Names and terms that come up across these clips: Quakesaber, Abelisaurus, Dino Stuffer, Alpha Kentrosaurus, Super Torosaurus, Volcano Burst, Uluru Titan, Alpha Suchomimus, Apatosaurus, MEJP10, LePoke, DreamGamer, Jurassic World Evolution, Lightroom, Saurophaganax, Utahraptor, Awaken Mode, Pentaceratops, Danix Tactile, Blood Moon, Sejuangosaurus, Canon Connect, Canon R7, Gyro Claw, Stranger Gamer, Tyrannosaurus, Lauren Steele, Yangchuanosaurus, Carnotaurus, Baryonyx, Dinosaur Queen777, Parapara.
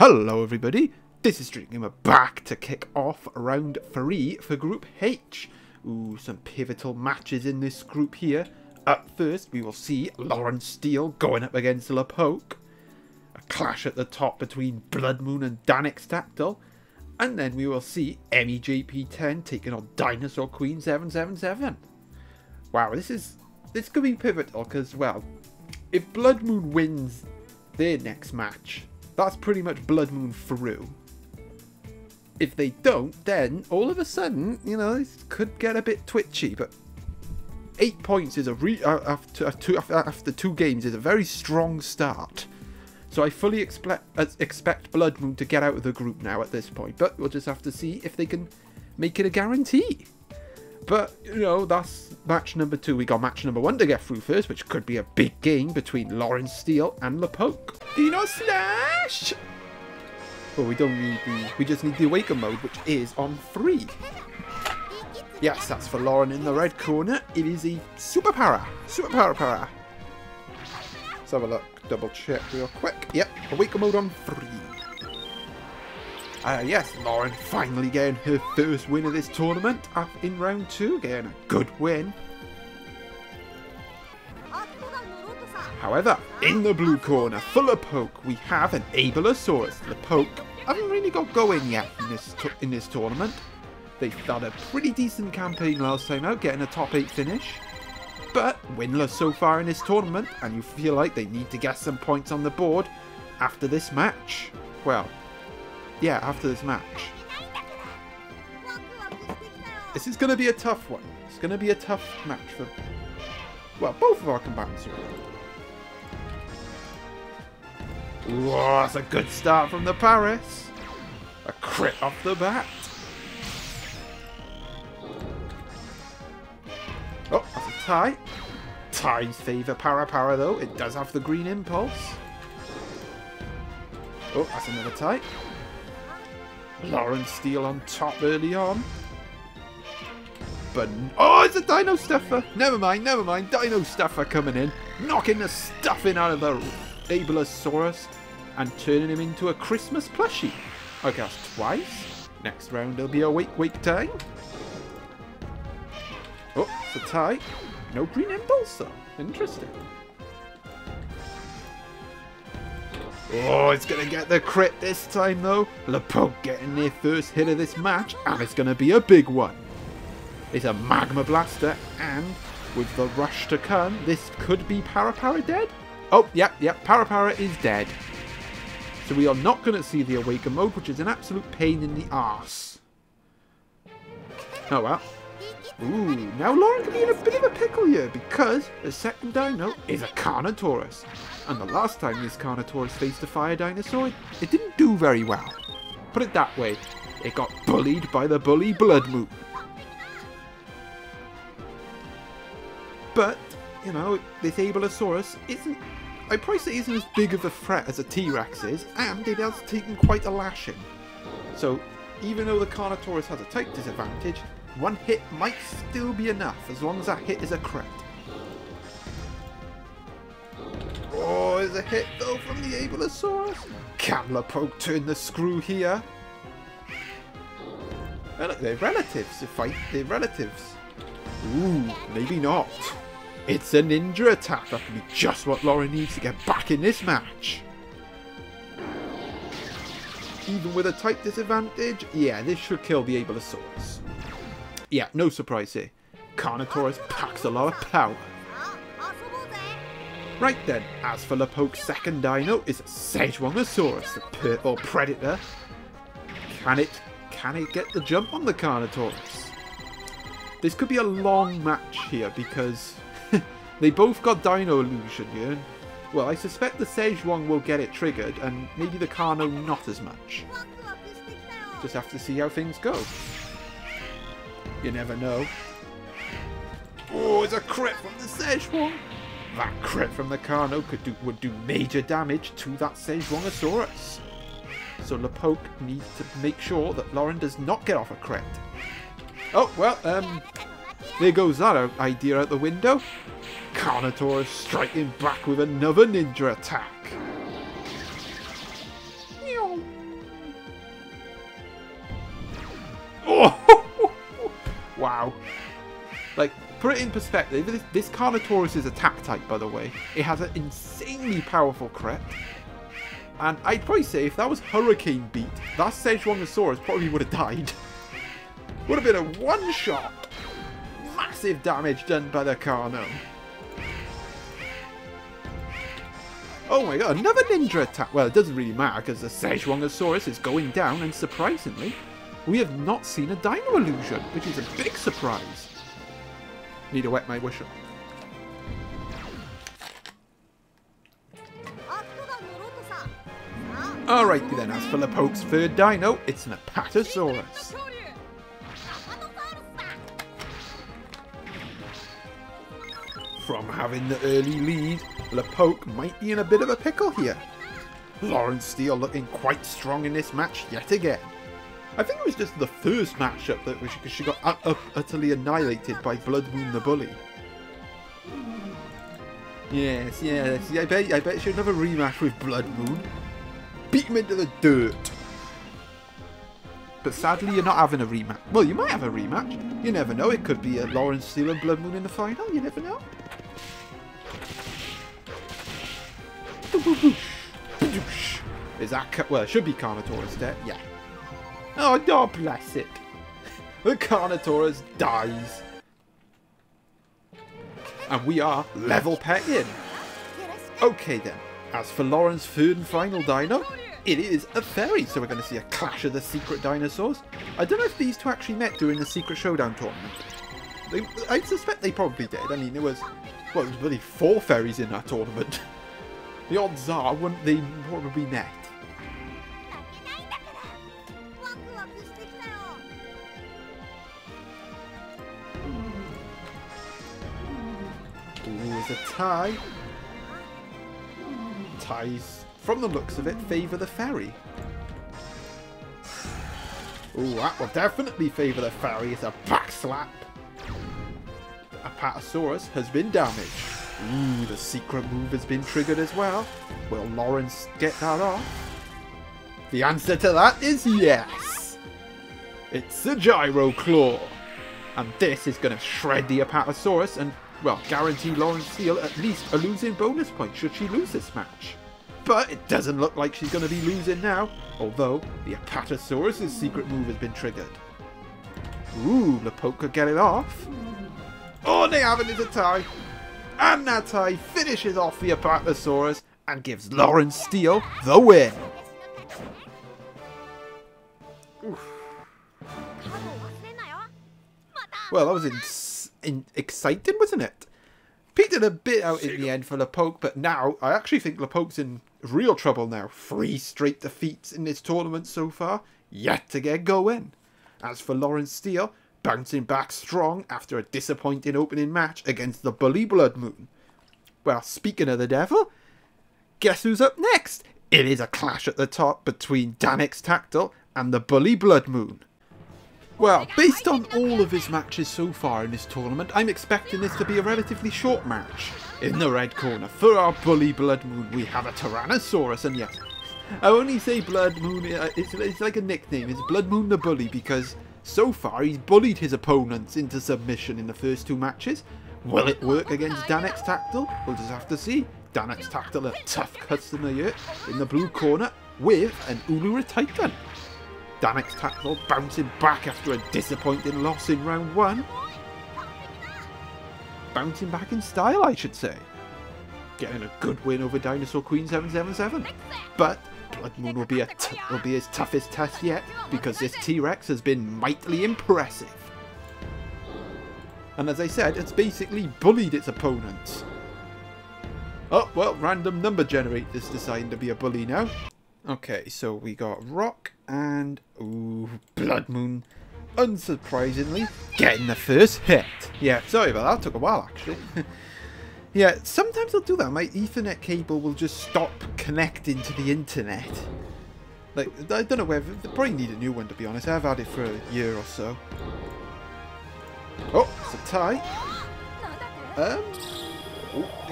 Hello everybody, this is DreamGamer back to kick off round 3 for Group H. Ooh, some pivotal matches in this group here. Up first we will see Lauren Steele going up against LePoke. A clash at the top between Blood Moon and Danix Tactile. And then we will see MEJP10 taking on Dinosaur Queen777. Wow, this could be pivotal because, well, if Blood Moon wins their next match, that's pretty much Blood Moon through. If they don't, then all of a sudden, you know, this could get a bit twitchy. But 8 points is after two games is a very strong start. So I fully expect Blood Moon to get out of the group now at this point. But we'll just have to see if they can make it a guarantee. But, you know, that's match number 2. We got match number 1 to get through first, which could be a big game between Lauren Steele and LePoke. Dino Slash! Well, we don't need the... We just need the Awaken Mode, which is on 3. Yes, that's for Lauren in the red corner. It is a Super Para. Super Parapara. Let's have a look. Double check real quick. Yep, Awaken Mode on 3. Yes, Lauren finally getting her first win of this tournament up in round 2, getting a good win. However, in the blue corner, for LePoke, we have an Abelisaurus. LePoke haven't really got going yet in this tournament. They've done a pretty decent campaign last time out, getting a top 8 finish. But winless so far in this tournament, and you feel like they need to get some points on the board after this match. Well... yeah, after this match. This is going to be a tough one. It's going to be a tough match for... well, both of our combatants are... whoa, that's a good start from the Paris. A crit off the bat. Oh, that's a tie. Ties favour Parapara, though. It does have the green impulse. Oh, that's another tie. Lauren Steele on top early on. But, oh, it's a Dino Stuffer. Never mind. Dino Stuffer coming in, knocking the stuffing out of the Abelisaurus and turning him into a Christmas plushie. I guess twice. Next round, there'll be a wake time. Oh, it's a tie. No green impulse, though. Interesting. Oh, it's going to get the crit this time, though. LePoke getting their first hit of this match, and it's going to be a big one. It's a Magma Blaster, and with the rush to come, this could be Parapara dead. Oh, yep, Parapara is dead. So we are not going to see the Awaken Mode, which is an absolute pain in the arse. Oh, well. Ooh, now Lauren could be in a bit of a pickle here, because the second dino is a Carnotaurus. And the last time this Carnotaurus faced a fire dinosaur, it didn't do very well. Put it that way, it got bullied by the bully Blood Moon. But, you know, this Abelisaurus isn't... I probably say isn't as big of a threat as a T-Rex is, and it has taken quite a lashing. So, even though the Carnotaurus has a tight disadvantage, one hit might still be enough, as long as that hit is a crit. Oh, there's a hit though from the Abelisaurus. Can LePoke turn the screw here? Oh, look, they're relatives. They fight their relatives. Ooh, maybe not. It's a ninja attack. That can be just what Lauren needs to get back in this match. Even with a tight disadvantage, yeah, this should kill the Abelisaurus. Yeah, no surprise here. Carnotaurus packs a lot of power. Right then, as for LePoke's second dino, it's Sejuangosaurus, the purple predator. Can it get the jump on the Carnotaurus? This could be a long match here because they both got Dino Illusion here. Well, I suspect the Sejuang will get it triggered and maybe the Carno not as much. Just have to see how things go. You never know. Oh, it's a crit from the Sejuang. That crit from the Carno would do major damage to that Sejuangosaurus. So LePoke needs to make sure that Lauren does not get off a crit. Oh, well, there goes that idea out the window. Carnotaurus striking back with another ninja attack. Oh, wow. Like, put it in perspective, this Carnotaurus is attack type, by the way. It has an insanely powerful crit. And I'd probably say if that was Hurricane beat, that Sejuangosaurus probably would have died. Would have been a one-shot. Massive damage done by the Carno. Oh my god, another Ninja attack. Well, it doesn't really matter because the Sejuangosaurus is going down, and surprisingly, we have not seen a Dino Illusion, which is a big surprise. Need to wet my wish up. Alrighty then, as for LePoke's third dino, it's an Apatosaurus. From having the early lead, LePoke might be in a bit of a pickle here. Lauren Steele looking quite strong in this match yet again. I think it was just the first matchup that she got utterly annihilated by Blood Moon the Bully. Yes, yes, I bet she'll have a rematch with Blood Moon. Beat him into the dirt. But sadly, you're not having a rematch. Well, you might have a rematch. You never know. It could be a Lauren Steele and Blood Moon in the final. You never know. Is that... Well, it should be Carnotaurus dead. Yeah. Oh, God bless it. The Carnotaurus dies. And we are level pegging. Okay, then. As for Lauren's third and final dino, it is a fairy, so we're going to see a clash of the secret dinosaurs. I don't know if these two actually met during the Secret Showdown tournament. I suspect they probably did. I mean, there was really 4 fairies in that tournament. The odds are they probably met. There's a tie. Ties, from the looks of it, favour the fairy. Ooh, that will definitely favour the fairy. It's a back slap. Apatosaurus has been damaged. Ooh, the secret move has been triggered as well. Will Lawrence get that off? The answer to that is yes. It's a Gyro Claw. And this is going to shred the Apatosaurus and, well, guarantee Lauren Steele at least a losing bonus point should she lose this match. But it doesn't look like she's going to be losing now, although the Apatosaurus' secret move has been triggered. Ooh, LePoke could get it off. Oh, they have it as a tie. And that tie finishes off the Apatosaurus and gives Lauren Steele the win. Oof. Well, that was exciting, wasn't it? Peaked it a bit out in the end for LePoke, but now I actually think LePoke's in real trouble now. 3 straight defeats in this tournament so far, yet to get going. As for Lauren Steele, bouncing back strong after a disappointing opening match against the bully Blood Moon. Well, speaking of the devil, guess who's up next? It is a clash at the top between Danix Tactile and the bully Blood Moon. Well, based on all of his matches so far in this tournament, I'm expecting this to be a relatively short match. In the red corner, for our bully Blood Moon, we have a Tyrannosaurus, and yes, I only say Blood Moon, it's like a nickname, it's Blood Moon the Bully, because so far he's bullied his opponents into submission in the first 2 matches. Will it work against Danix Tactile? We'll just have to see. Danix Tactile, a tough customer here, in the blue corner, with an Uluru Titan. Danix Tactile bouncing back after a disappointing loss in round 1. Bouncing back in style, I should say. Getting a good win over Dinosaur Queen777. But Blood Moon will be his toughest test yet, because this T-Rex has been mightily impressive. And as I said, it's basically bullied its opponents. Oh, well, random number generator's deciding to be a bully now. Okay, so we got Rock and, ooh, Blood Moon, unsurprisingly, getting the first hit. Yeah, sorry about that, it took a while actually. Yeah, sometimes I'll do that, my Ethernet cable will just stop connecting to the internet. Like, I don't know whether, they probably need a new one to be honest, I've had it for a year or so. Oh, it's a tie.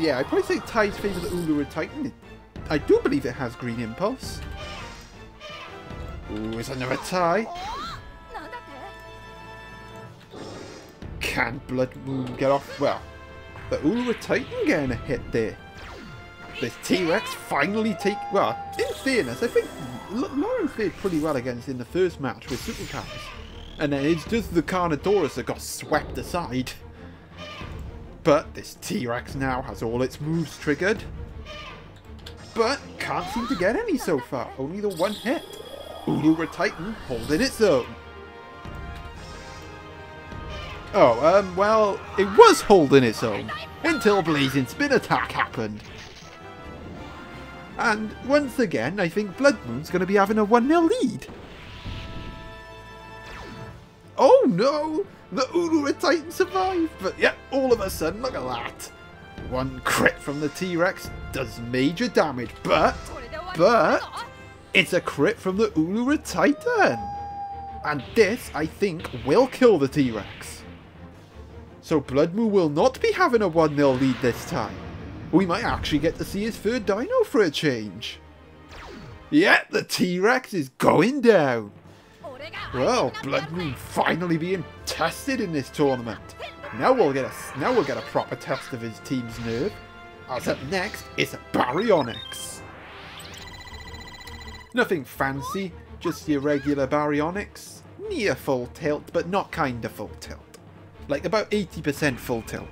Yeah, I'd probably say tie's favour the Uluru Titan. I do believe it has green impulse. Ooh, it's another tie. Can Blood Moon get off? Well, the Uluru Titan getting a hit there. This T-Rex finally take... Well, in fairness, I think Lauren played pretty well against in the first match with Supercars. And then it's just the Carnotaurus that got swept aside. But this T-Rex now has all its moves triggered. But can't seem to get any so far. Only the one hit. Uluru Titan holding its own. Oh, well, it was holding its own until Blazing Spin Attack happened. And once again, I think Blood Moon's going to be having a 1-0 lead. Oh no! The Uluru Titan survived, but yet all of a sudden, look at that. One crit from the T-Rex does major damage, but it's a crit from the Uluru Titan. And this, I think, will kill the T-Rex. So Blood Moon will not be having a 1-0 lead this time. We might actually get to see his third dino for a change. Yet the T-Rex is going down. Well, Blood Moon finally being tested in this tournament. Now we'll get a proper test of his team's nerve. As up next is Baryonyx. Nothing fancy, just your regular Baryonyx. Near full tilt, but not kind of full tilt. Like about 80% full tilt.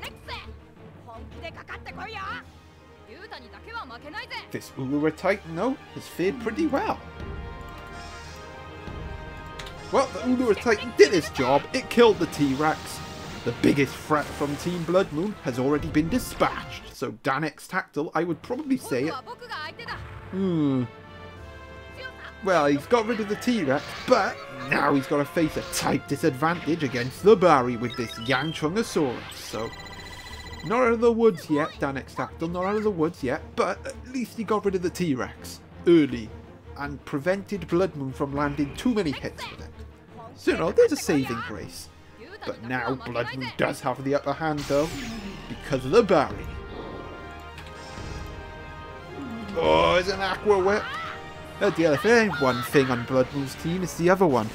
This Uluru Titan though has fared pretty well. Well, the Uluru Titan did its job. It killed the T-Rex. The biggest threat from Team Blood Moon has already been dispatched. So Danix Tactile, I would probably say it. Well, he's got rid of the T-Rex, but now he's got to face a tight disadvantage against the Bari with this Yangchuanosaurus. So, not out of the woods yet, Danix Tactile, not out of the woods yet, but at least he got rid of the T-Rex early and prevented Blood Moon from landing too many hits with it. So, no, there's a saving grace. But now Blood Moon does have the upper hand, though, because of the Bari. Oh, it's an Aqua Whip. Oh dear, if there ain't one thing on Blood Moon's team, it's the other one.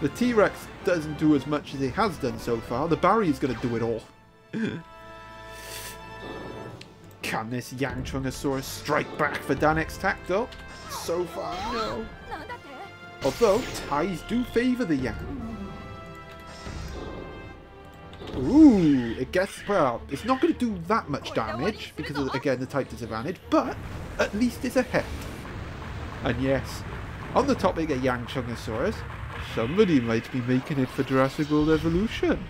The T-Rex doesn't do as much as it has done so far. The Bari is going to do it all. Can this Yangchuanosaurus strike back for Danix Tactile? So far, no. Although, ties do favour the Yang. Ooh, it gets, well, it's not going to do that much damage because of, again, the type disadvantage, but at least it's a hit. And yes, on the topic of Yangchuanosaurus, somebody might be making it for Jurassic World Evolution.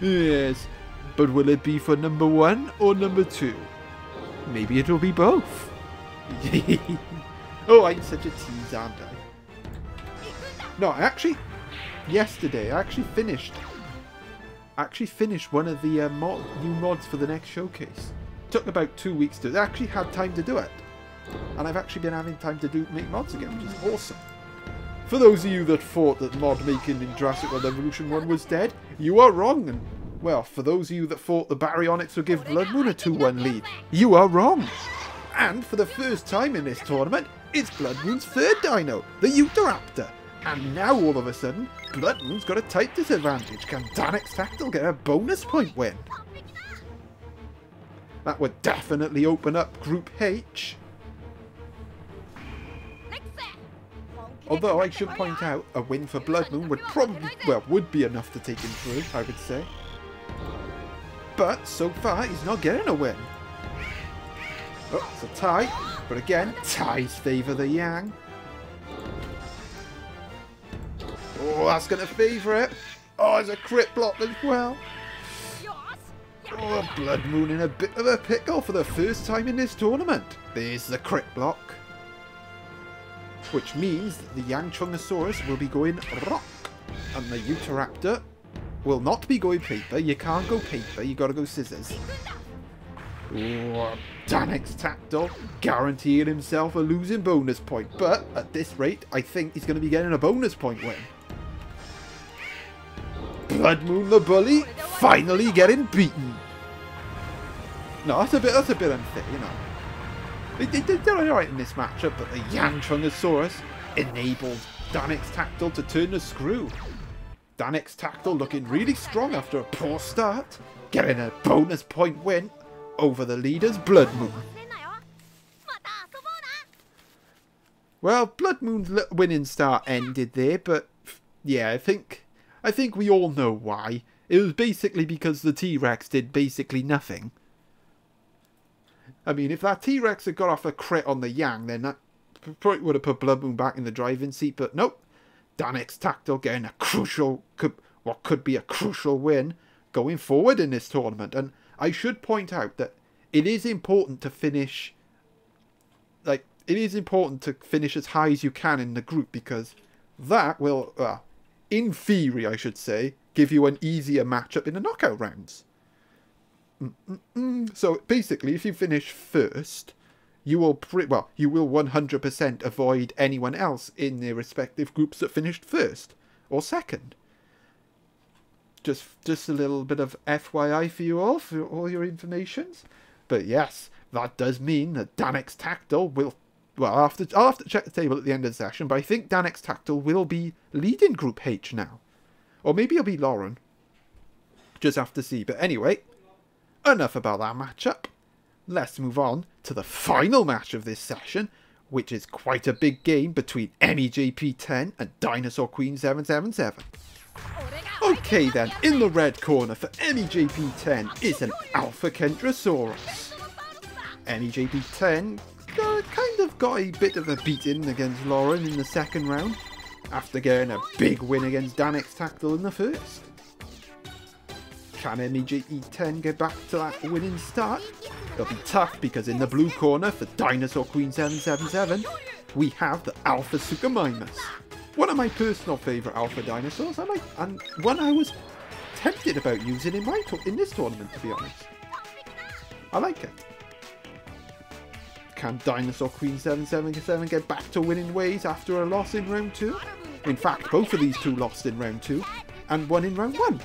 Yes, but will it be for number one or number two? Maybe it'll be both. Oh, I'm such a tease, aren't I? No, I actually finished one of the new mods for the next showcase. Took about 2 weeks to. I actually had time to do it. And I've actually been having time to make mods again, which is awesome. For those of you that thought that mod making in Jurassic World Evolution 1 was dead, you are wrong. And, well, for those of you that thought the Baryonyx would give Blood Moon a 2-1 lead, you are wrong. And for the first time in this tournament, it's Blood Moon's third dino, the Utahraptor. And now all of a sudden, Blood Moon's got a tight disadvantage. Can Danix Tactile get a bonus point win? That would definitely open up Group H. Although I should point out, a win for Blood Moon would probably, well, would be enough to take him through, I would say. But so far, he's not getting a win. Oh, it's a tie. But again, ties favour the Yang. Oh, that's going to favour it. Oh, it's a crit block as well. Oh, Blood Moon in a bit of a pickle for the first time in this tournament. There's the crit block. Which means that the Yangchuanosaurus will be going rock, and the Utahraptor will not be going paper. You can't go paper, you gotta go scissors. Ooh, Danix Tactile guaranteeing himself a losing bonus point, but at this rate, I think he's gonna be getting a bonus point win. Blood Moon the Bully finally getting beaten. No, that's a bit unfair, you know. They did alright in this matchup, but the Yangchuanosaurus enabled Danix Tactile to turn the screw. Danix Tactile looking really strong after a poor start, getting a bonus point win over the leaders Blood Moon. Well, Blood Moon's winning start ended there, but yeah, I think we all know why. It was basically because the T-Rex did basically nothing. I mean, if that T-Rex had got off a crit on the Yang, then that probably would have put Blood Moon back in the driving seat, but nope. Danix Tactile getting a crucial, what could be a crucial win going forward in this tournament. And I should point out that it is important to finish, as high as you can in the group, because that will, in theory, I should say, give you an easier matchup in the knockout rounds. So basically, if you finish first, you will 100% avoid anyone else in their respective groups that finished first or second. Just a little bit of FYI for you all, for all your informations. But yes, that does mean that Danix Tactile will, well, I'll have to check the table at the end of the session, but I think Danix Tactile will be leading Group H now. Or maybe it'll be Lauren. Just have to see. But anyway, enough about that matchup. Let's move on to the final match of this session, which is quite a big game between MEJP10 and Dinosaur Queen777. Okay then, in the red corner for MEJP10 is an Alpha Kentrosaurus. MEJP10 kind of got a bit of a beating against Lauren in the second round, after getting a big win against Danix Tactile in the first. Can MEJP10 get back to that winning start? It'll be tough, because in the blue corner for Dinosaur Queen777, we have the Alpha Suchomimus. One of my personal favourite Alpha dinosaurs, and one I was tempted about using in this tournament, to be honest. I like it. Can Dinosaur Queen777 get back to winning ways after a loss in round 2? In fact, both of these two lost in round 2, and one in round 1.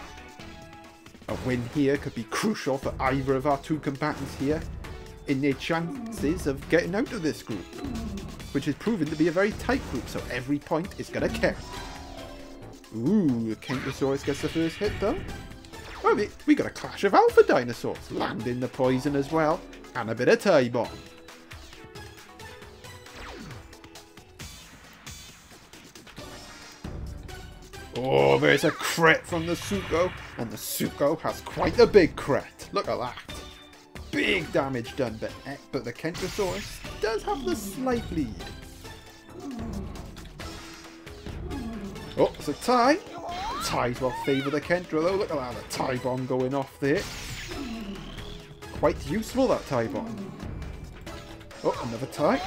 A win here could be crucial for either of our two combatants here in their chances of getting out of this group, which is proven to be a very tight group, so every point is going to count. Ooh, the Kentrosaurus gets the first hit though. Well, we got a clash of Alpha dinosaurs, landing the poison as well, and a bit of tie bomb. Oh, there's a crit from the Sucho, and the Sucho has quite a big crit. Look at that. Big damage done, but the Kentrosaurus does have the slight lead. Oh, it's a tie. Ties will favour the Kentro, though. Look at that, the tie bomb going off there. Quite useful, that tie bomb. Oh, another tie.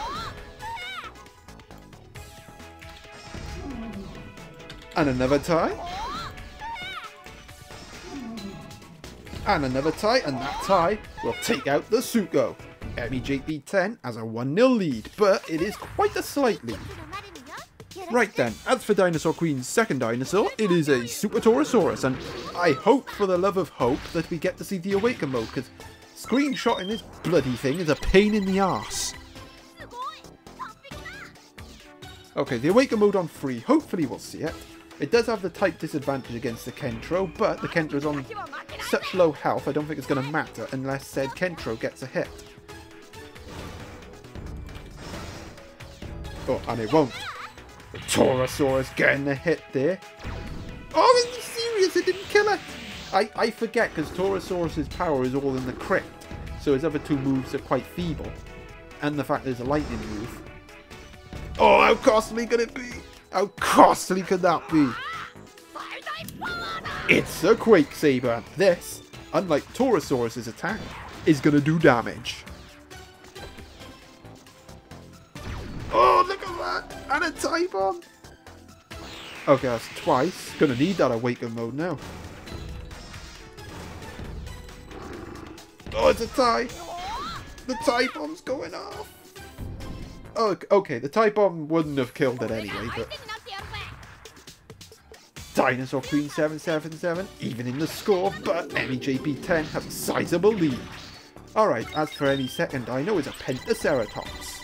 And another tie. And another tie. And that tie will take out the Sucho. MEJP10 has a 1-0 lead, but it is quite a slight lead. Right then, as for Dinosaur Queen's second dinosaur, it is a Super Torosaurus. And I hope, for the love of hope, that we get to see the Awaken Mode, because screenshotting this bloody thing is a pain in the arse. Okay, the Awaken Mode on 3. Hopefully we'll see it. It does have the type disadvantage against the Kentro, but the Kentro's on such low health, I don't think it's going to matter unless said Kentro gets a hit. Oh, and it won't. The Torosaurus getting a hit there. Oh, are you serious? It didn't kill it! I forget, because Torosaurus' power is all in the crit, so his other two moves are quite feeble. And the fact there's a lightning move. Oh, how costly could it be? How costly could that be? It's a Quakesaber. This, unlike Torosaurus' attack, is going to do damage. Oh, look at that! And a tie bomb! Okay, that's twice. Going to need that Awaken Mode now. Oh, it's a tie! The tie bomb's going off! Oh, okay, the tie bomb wouldn't have killed it anyway, but Dinosaur Queen777 even in the score, but MEJP10 has a sizable lead. Alright, as for any second dino, is a Pentaceratops.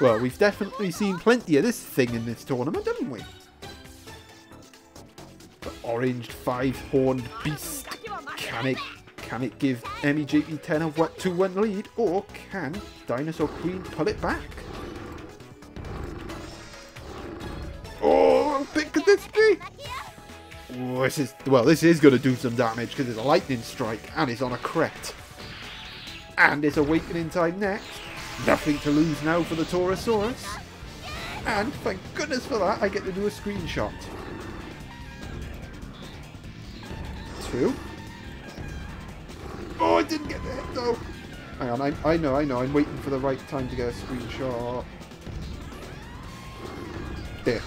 Well, we've definitely seen plenty of this thing in this tournament, haven't we? orange five-horned beast. Can it give MEJP10 a 2-1 lead, or can Dinosaur Queen pull it back? Oh, big Kaczynski! Oh, this is, well, this is going to do some damage because it's a lightning strike and it's on a crit. And it's awakening time next. Nothing to lose now for the Taurosaurus. And thank goodness for that, I get to do a screenshot. Two. Oh, I didn't get the hit though. Hang on, I know, I'm waiting for the right time to get a screenshot. There.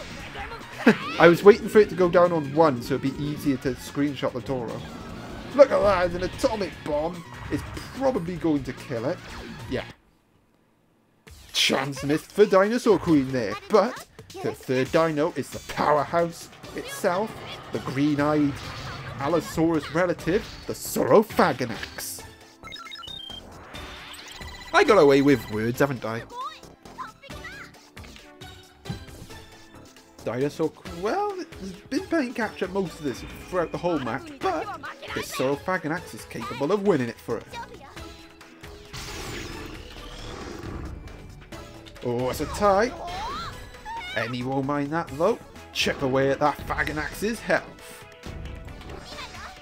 I was waiting for it to go down on one so it'd be easier to screenshot the Toro. Look at that, it's an atomic bomb. It's probably going to kill it. Yeah. Chance missed for Dinosaur Queen there, but the third dino is the powerhouse itself, the green-eyed Allosaurus relative, the Saurophaganax. I got away with words, haven't I? Dinosaur, well, it's been playing catch-up most of this throughout the whole match, but this Saurophaganax is capable of winning it for us. Oh, it's a tie. Emmy won't mind that though. Chip away at that Faganax's health.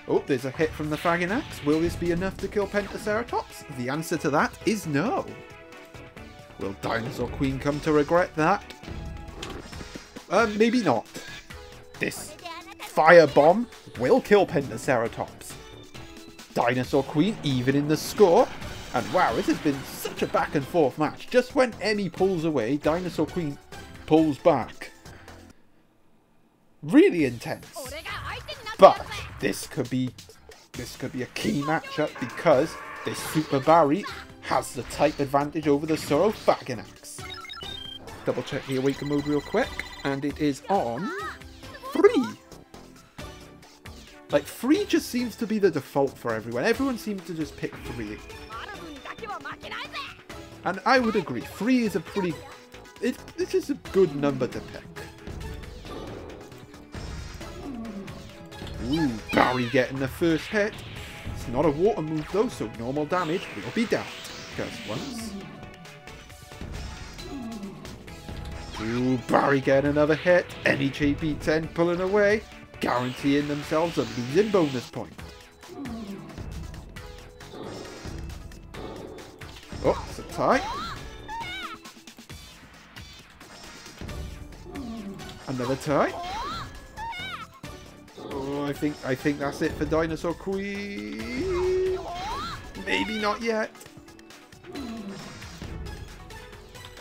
Oh, there's a hit from the Faganax. Will this be enough to kill Pentaceratops? The answer to that is no. Will Dinosaur Queen come to regret that? Maybe not. This firebomb will kill Pentaceratops. Dinosaur Queen even in the score. And wow, this has been such a back and forth match. Just when Emmy pulls away, Dinosaur Queen pulls back. Really intense. But this could be a key matchup because this Super Barry has the type advantage over the Saurophaganax. Double check the Awaken Mode real quick, and it is on 3. Like 3 just seems to be the default for everyone. Everyone seems to just pick 3. And I would agree, 3 is a pretty... It's just a good number to pick. Ooh, Barry getting the first hit. It's not a water move though, so normal damage will be dealt. Just once. Ooh, Barry getting another hit. MEJP10 pulling away. Guaranteeing themselves a losing bonus point. Oh, it's a tie. Another tie. Oh, I think that's it for Dinosaur Queen. Maybe not yet.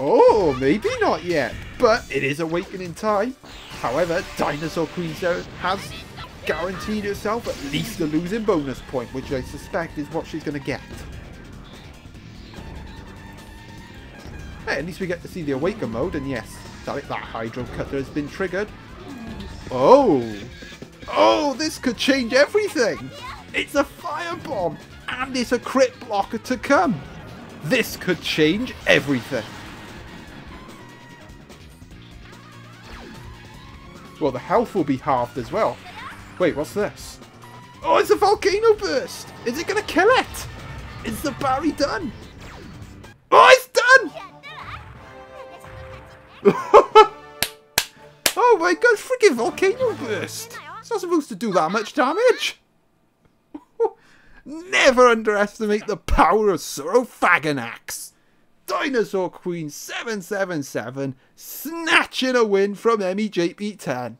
Oh, maybe not yet. But it is awakening time. However, Dinosaur Queen777 has guaranteed herself at least a losing bonus point, which I suspect is what she's going to get. Hey, at least we get to see the Awaken Mode, and yes, that Hydro Cutter has been triggered. Oh! Oh, this could change everything! It's a firebomb, and it's a crit blocker to come! This could change everything! Well, the health will be halved as well. Wait, what's this? Oh, it's a Volcano Burst! Is it going to kill it? Is the Barry done? Oh, it's done! Oh my god, freaking Volcano Burst! It's not supposed to do that much damage! Never underestimate the power of Saurophaganax! Dinosaur Queen777 snatching a win from MEJP10.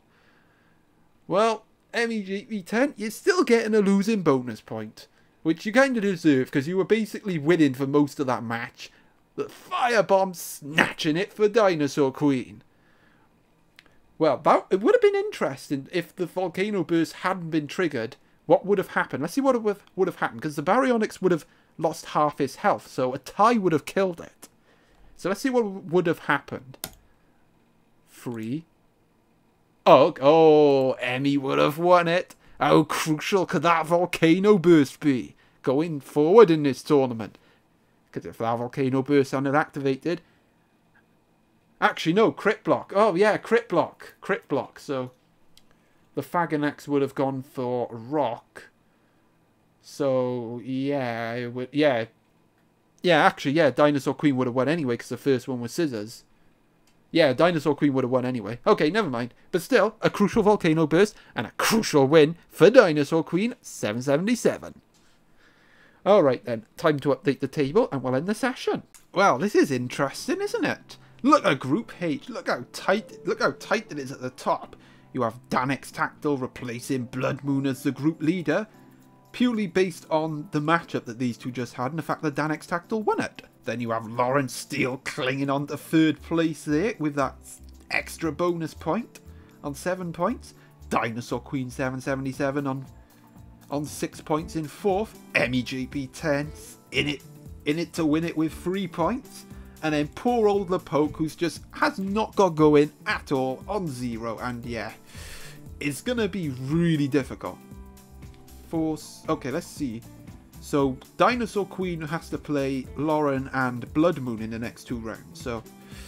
Well, MEJP10, you're still getting a losing bonus point, which you kind of deserve because you were basically winning for most of that match. The firebomb snatching it for Dinosaur Queen. Well, it would have been interesting if the Volcano Burst hadn't been triggered. What would have happened? Let's see what would have happened, because the Baryonyx would have lost half his health, so a tie would have killed it. So let's see what would have happened. 3. Oh, Emmy would have won it. How crucial could that Volcano Burst be going forward in this tournament? Because if that Volcano Burst hadn't activated... Actually, no, crit block. Oh, yeah, crit block. So The Faganax would have gone for rock. So, yeah, it would, yeah. Yeah, actually, yeah, Dinosaur Queen would have won anyway because the first one was scissors. Yeah, Dinosaur Queen would have won anyway. Okay, never mind. But still, a crucial volcano burst and a crucial win for Dinosaur Queen 777. Alright then, time to update the table and we'll end the session. Well, this is interesting, isn't it? Look at Group H. Look how tight it is at the top. You have Danix Tactile replacing Blood Moon as the group leader, purely based on the matchup that these two just had and the fact that Danix Tactile won it. Then you have Lauren Steele clinging on to third place there with that extra bonus point on 7 points. Dinosaur Queen 777 on 6 points in fourth. MEJP10 in it to win it with 3 points. And then poor old LePoke, who's just has not got going at all on 0. And yeah, it's going to be really difficult. Okay, let's see. So Dinosaur Queen has to play Lauren and Blood Moon in the next two rounds. So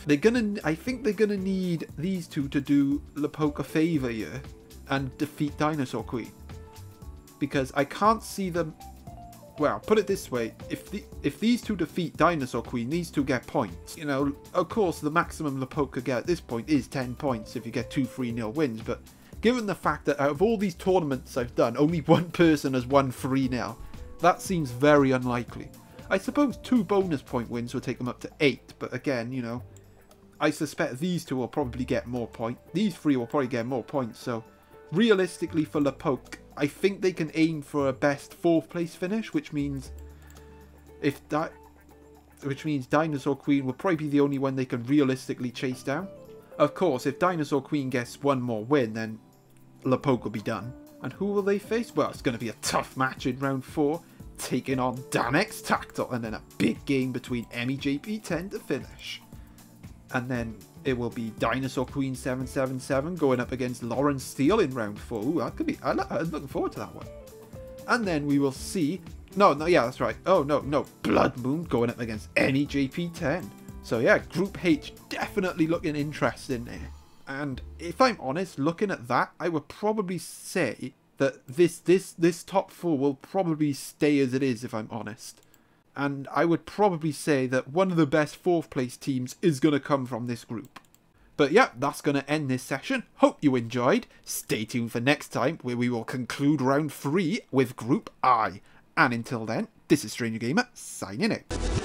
they're gonna, I think they're gonna need these two to do LePoke a favour here and defeat Dinosaur Queen, because I can't see them. Well, put it this way: if these two defeat Dinosaur Queen, these two get points. You know, of course, the maximum LePoke could get at this point is 10 points if you get 2 3-0 wins. But given the fact that out of all these tournaments I've done, only one person has won 3-0. That seems very unlikely. I suppose 2 bonus point wins will take them up to 8, but again, you know, I suspect these two will probably get more points. These three will probably get more points, so realistically for LePoke, I think they can aim for a best 4th place finish, which means Dinosaur Queen will probably be the only one they can realistically chase down. Of course, if Dinosaur Queen gets one more win, then LePoke will be done. And who will they face? Well, it's going to be a tough match in round 4. Taking on Danix Tactile, and then a big game between MEJP10 to finish. And then it will be Dinosaur Queen 777 going up against Lauren Steele in round 4. Ooh, that could be. I'm looking forward to that one. And then we will see. Yeah, that's right. Oh no, no, Blood Moon going up against MEJP10. So yeah, Group H definitely looking interesting there. And if I'm honest, looking at that, I would probably say that this top 4 will probably stay as it is, if I'm honest. And I would probably say that one of the best 4th place teams is going to come from this group. But yeah, that's going to end this session. Hope you enjoyed. Stay tuned for next time, where we will conclude round 3 with Group I. And until then, this is Stranger Gamer, signing out.